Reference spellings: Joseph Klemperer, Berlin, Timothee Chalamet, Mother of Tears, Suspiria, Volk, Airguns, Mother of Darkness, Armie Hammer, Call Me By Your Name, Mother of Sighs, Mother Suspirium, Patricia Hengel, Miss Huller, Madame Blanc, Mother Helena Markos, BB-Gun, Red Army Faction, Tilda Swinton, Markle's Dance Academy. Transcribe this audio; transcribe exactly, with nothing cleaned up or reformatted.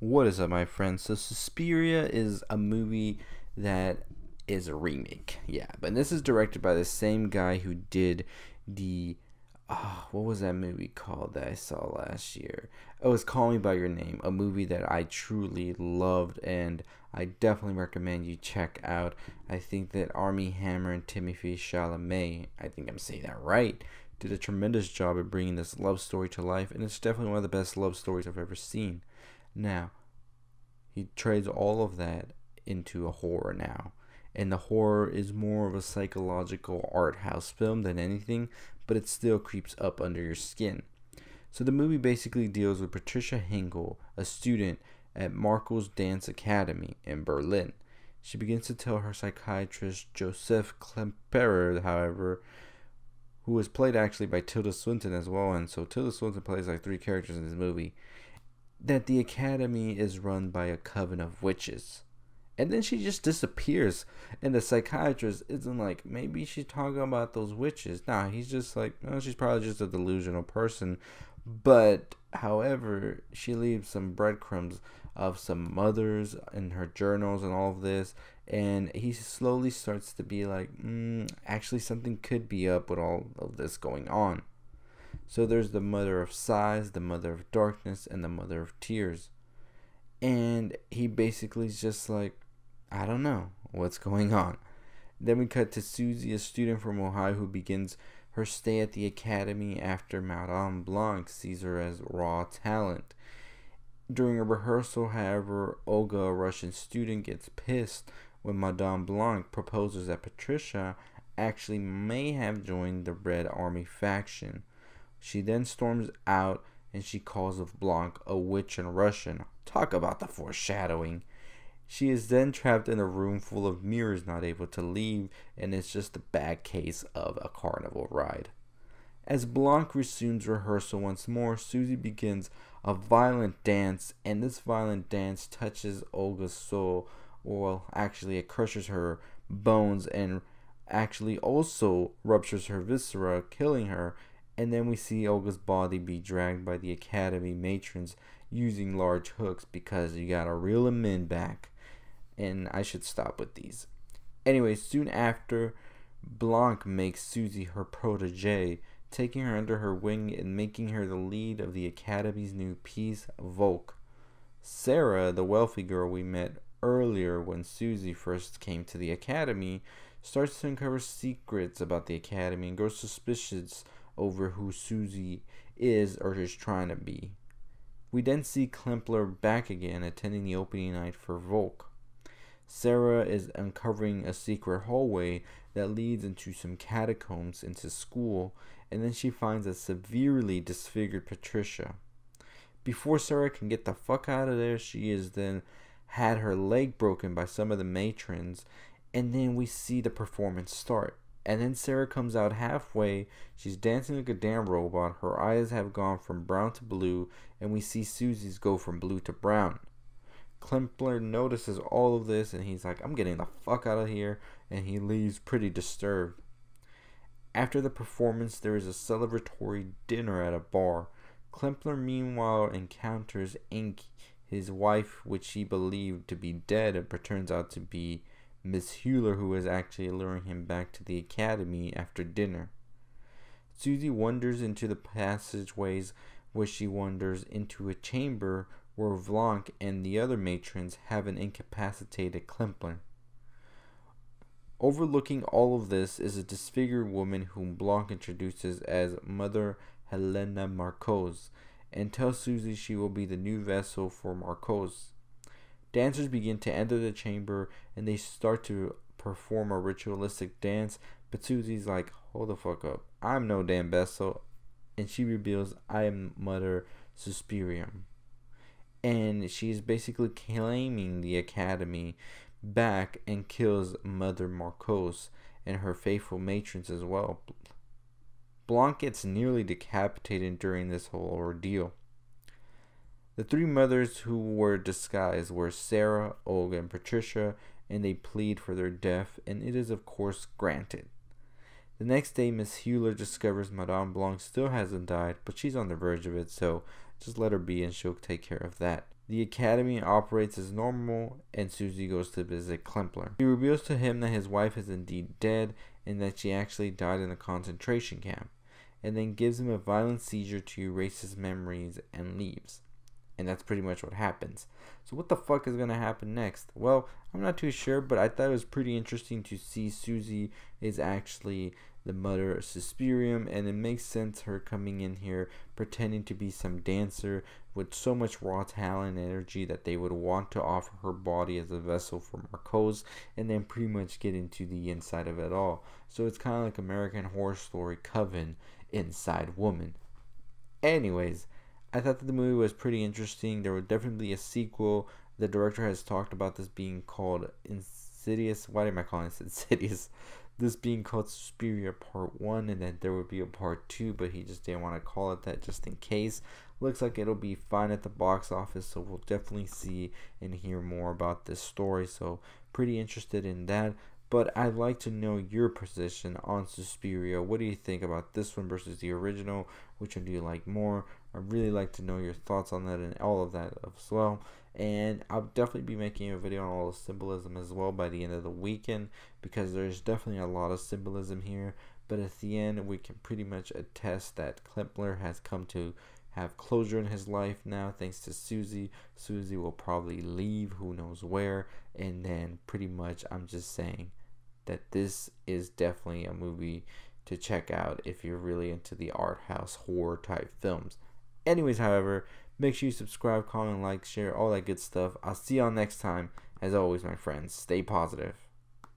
What is up, my friends? So Suspiria is a movie that is a remake, yeah, but this is directed by the same guy who did the oh, what was that movie called that I saw last year? Oh, it's Call Me By Your Name, a movie that I truly loved and I definitely recommend you check out. I think that Armie Hammer and Timothee Chalamet, I think I'm saying that right, did a tremendous job at bringing this love story to life, and it's definitely one of the best love stories I've ever seen. Now, he trades all of that into a horror now, and the horror is more of a psychological art house film than anything, but it still creeps up under your skin. So the movie basically deals with Patricia Hengel, a student at Markle's Dance Academy in Berlin. She begins to tell her psychiatrist Joseph Klemperer, however, who was played actually by Tilda Swinton as well, and so Tilda Swinton plays like three characters in this movie, that the academy is run by a coven of witches. And then she just disappears, and the psychiatrist isn't like, maybe she's talking about those witches. Nah, he's just like, no, she's probably just a delusional person. But, however, she leaves some breadcrumbs of some mothers in her journals and all of this, and he slowly starts to be like, mm, actually something could be up with all of this going on. So there's the Mother of Sighs, the Mother of Darkness, and the Mother of Tears. And he basically is just like, I don't know what's going on. Then we cut to Susie, a student from Ohio who begins her stay at the academy after Madame Blanc sees her as raw talent. During a rehearsal, however, Olga, a Russian student, gets pissed when Madame Blanc proposes that Patricia actually may have joined the Red Army Faction. She then storms out and she calls of Blanc a witch in Russian. Talk about the foreshadowing. She is then trapped in a room full of mirrors, not able to leave, and it's just a bad case of a carnival ride. As Blanc resumes rehearsal once more, Susie begins a violent dance, and this violent dance touches Olga's soul, or well, actually it crushes her bones and actually also ruptures her viscera, killing her, and then we see Olga's body be dragged by the academy matrons using large hooks because you gotta reel them in back. And I should stop with these. Anyway, soon after, Blanc makes Susie her protege, taking her under her wing and making her the lead of the academy's new piece, Volk. Sarah, the wealthy girl we met earlier when Susie first came to the academy, starts to uncover secrets about the academy and grows suspicious over who Susie is or is trying to be. We then see Klemperer back again attending the opening night for Volk. Sarah is uncovering a secret hallway that leads into some catacombs into school, and then she finds a severely disfigured Patricia. Before Sarah can get the fuck out of there, she is then had her leg broken by some of the matrons, and then we see the performance start. And then Sarah comes out halfway, she's dancing like a damn robot, her eyes have gone from brown to blue, and we see Susie's go from blue to brown. Klemperer notices all of this and he's like, I'm getting the fuck out of here, and he leaves pretty disturbed. After the performance, there is a celebratory dinner at a bar. Klemperer meanwhile encounters Inky, his wife, which he believed to be dead, but turns out to be Miss Huller, who is actually luring him back to the academy after dinner. Susie wanders into the passageways where she wanders into a chamber where Blanc and the other matrons have an incapacitated Klemperer. Overlooking all of this is a disfigured woman whom Blanc introduces as Mother Helena Markos, and tells Susie she will be the new vessel for Markos. Dancers begin to enter the chamber and they start to perform a ritualistic dance, but Susie's like, hold the fuck up, I'm no damn vessel, and she reveals, I am Mother Suspirium. And she's basically claiming the academy back and kills Mother Markos and her faithful matrons as well. Blanc gets nearly decapitated during this whole ordeal. The three mothers who were disguised were Sarah, Olga, and Patricia, and they plead for their death, and it is of course granted. The next day, Miss Huller discovers Madame Blanc still hasn't died, but she's on the verge of it, so just let her be and she'll take care of that. The academy operates as normal, and Susie goes to visit Klemperer. He reveals to him that his wife is indeed dead and that she actually died in a concentration camp, and then gives him a violent seizure to erase his memories and leaves. And that's pretty much what happens. So what the fuck is going to happen next? Well, I'm not too sure, but I thought it was pretty interesting to see Susie is actually the Mother of Suspirium, and it makes sense her coming in here pretending to be some dancer with so much raw talent and energy that they would want to offer her body as a vessel for Markos, and then pretty much get into the inside of it all. So it's kind of like American Horror Story Coven, Inside Woman. Anyways, I thought that the movie was pretty interesting. There would definitely be a sequel. The director has talked about this being called Insidious. Why am I calling this Insidious? This being called Suspiria Part one, and then there would be a Part two, but he just didn't want to call it that just in case. Looks like it'll be fine at the box office, so we'll definitely see and hear more about this story, so pretty interested in that. But I'd like to know your position on Suspiria. What do you think about this one versus the original? Which one do you like more? I'd really like to know your thoughts on that and all of that as well. And I'll definitely be making a video on all the symbolism as well by the end of the weekend, because there's definitely a lot of symbolism here. But at the end, we can pretty much attest that Klemperer has come to have closure in his life now, thanks to Susie. Susie will probably leave, who knows where. And then pretty much, I'm just saying that this is definitely a movie to check out if you're really into the art house horror type films. Anyways, however, make sure you subscribe, comment, like, share, all that good stuff. I'll see y'all next time. As always, my friends, stay positive.